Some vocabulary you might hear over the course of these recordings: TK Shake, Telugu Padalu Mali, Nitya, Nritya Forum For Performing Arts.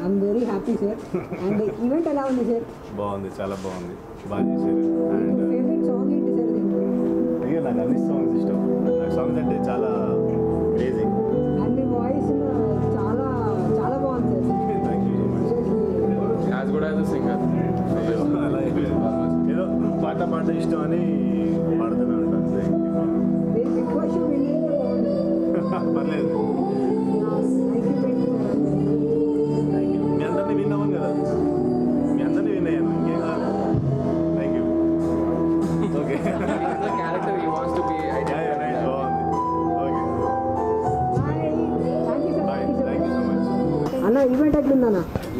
I am very happy, sir. And the event allowed me, sir. Bondi, chala bondi. Baji, sir. And favorite song is sir. Yeah, I love this song, sister. That song is a chala crazy. And the voice, chala bondi, sir. Thank you very much. As good as a singer. You know, pata is Tony.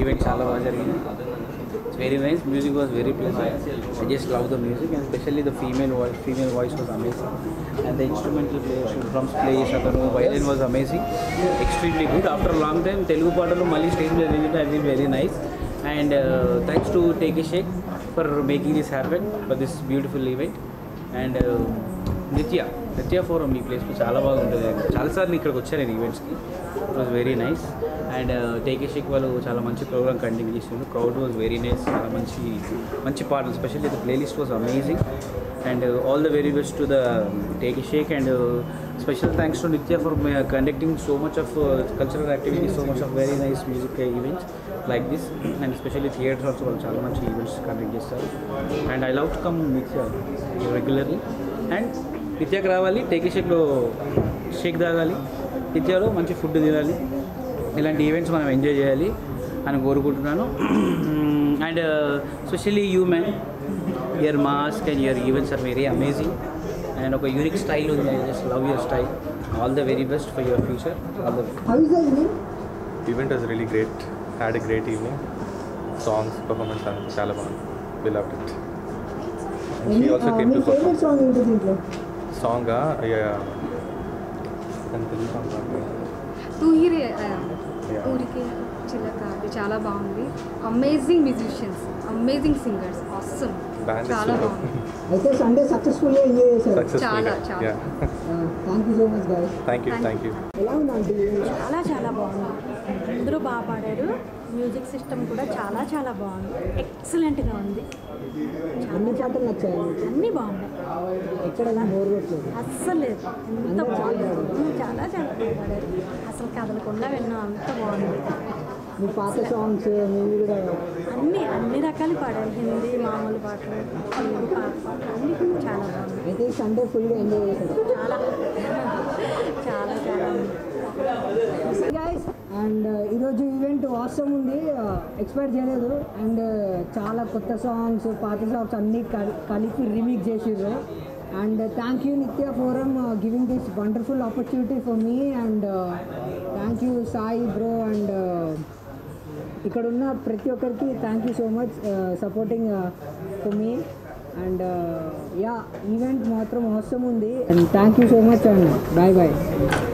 Event chala baga jarigindi. It's very nice. Music was very pleasant. I just love the music, and especially the female voice was amazing. And the instrumental players, drums players, violin was amazing. Extremely good. After a long time, Telugu Padalu Mali stage arrangement has been very nice. And thanks to TK Shake for making this happen for this beautiful event. And Nritya Forum for Performing Arts chala baga untadi. Chala saarlu ikkadiki vacharu nenu events ki. It was very nice. And TK Shake వాళ్ళు చాలా మంచి programme conduct చేశారు. Crowd was very nice. చాలా మంచి పాటలు, especially the playlist was amazing. And all the very best to the TK Shake, and special thanks to Nitya for conducting so much of cultural activities, so much of very nice music events like this, and especially theatres also వాళ్ళు చాలా మంచి events conduct చేస్తారు. And I love to come Nitya regularly. And Nitya రావాలి, TK Shake లో షేక్ తాగాలి, Nitya లో మంచి food తినాలి. ఇలాంటి ఈవెంట్స్ మనం ఎంజాయ్ చేయాలి అని కోరుకుంటున్నాను. And specially you men, your mask and your events are very amazing. And ఒక యూనిక్ స్టైల్ ఉంది. Just love your style. All the very best for your future. Event was really great. Had a great evening. Songs, performance అంతా చాలా బాగుంది. We loved it. She also came to perform. Song ఊరికే చిలక అది చాలా బాగుంది. Amazing musicians, amazing singers, awesome, చాలా బాగుంది. అయితే సండే సక్సెస్ఫుల్ గా ఎంజాయ్ చేశారు. చాలా thank you so much guys. Thank you. ఎలా ఉందండి? చాలా బాగుంది. అందరూ బాగా పాడారు. మ్యూజిక్ సిస్టమ్ కూడా చాలా బాగుంది. ఎక్సలెంట్ గా ఉంది. అన్ని పాటలు నచ్చాయి. అన్ని బాగున్నాయి. ఎక్కడైనా బోర్ కొట్టలేదు అస్సలు లేదు. ఎంత బాగుంది. చాలా బాగుంది. అసలు కదలకుండా విన్నాం. అంత బాగుంది. మీ పాత సాంగ్స్ కూడా అన్ని రకాలు పాడారు. హిందీ, మామూలు పాటలు, తెలుగు పాటలు అన్నీ చాలా బాగున్నాయి. అయితే సండే ఫుల్గా ఎంజాయ్ చేశారు. చాలా. అండ్ ఈరోజు ఈవెంట్ ఆసమ్ ఉంది. ఎక్స్పెక్ట్ చేయలేదు. అండ్ చాలా కొత్త సాంగ్స్, పాత సాంగ్స్ అన్నీ కలిపి రీమిక్స్ చేసారు. And thank you Nritya Forum giving this wonderful opportunity for me. And thank you Sai bro. And ఇక్కడ ఉన్న ప్రతి ఒక్కరికి thank you so much supporting for me. And yeah event మాత్రం ఆసమ్ ఉంది. And thank you so much. And bye.